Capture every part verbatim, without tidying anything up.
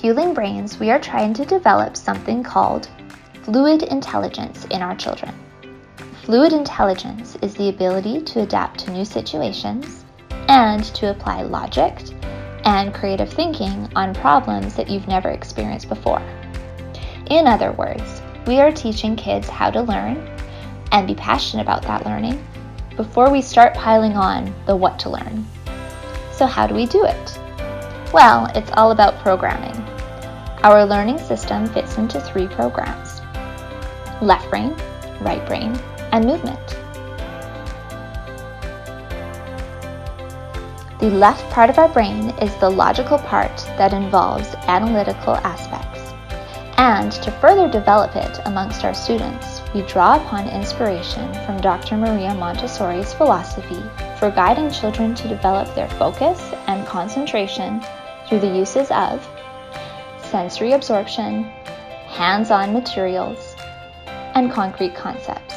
Fueling Brains, we are trying to develop something called fluid intelligence in our children. Fluid intelligence is the ability to adapt to new situations and to apply logic and creative thinking on problems that you've never experienced before. In other words, we are teaching kids how to learn and be passionate about that learning before we start piling on the what to learn. So how do we do it? Well, it's all about programming. Our learning system fits into three programs: left brain, right brain, and movement. The left part of our brain is the logical part that involves analytical aspects. And to further develop it amongst our students, we draw upon inspiration from Doctor Maria Montessori's philosophy for guiding children to develop their focus and concentration through the uses of sensory absorption, hands-on materials, and concrete concepts.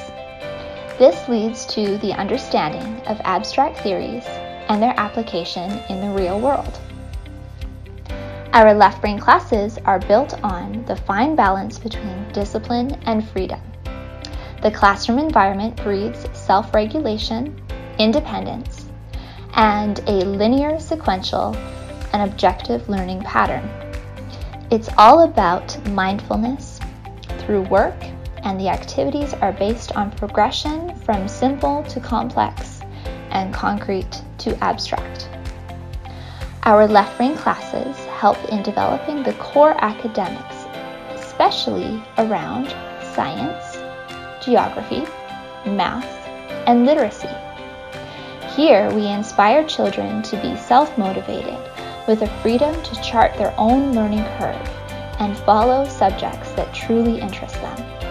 This leads to the understanding of abstract theories and their application in the real world. Our left brain classes are built on the fine balance between discipline and freedom. The classroom environment breeds self-regulation, independence, and a linear, sequential, and objective learning pattern. It's all about mindfulness through work, and the activities are based on progression from simple to complex and concrete to abstract. Our left brain classes help in developing the core academics, especially around science, geography, math, and literacy. Here, we inspire children to be self-motivated with a freedom to chart their own learning curve and follow subjects that truly interest them.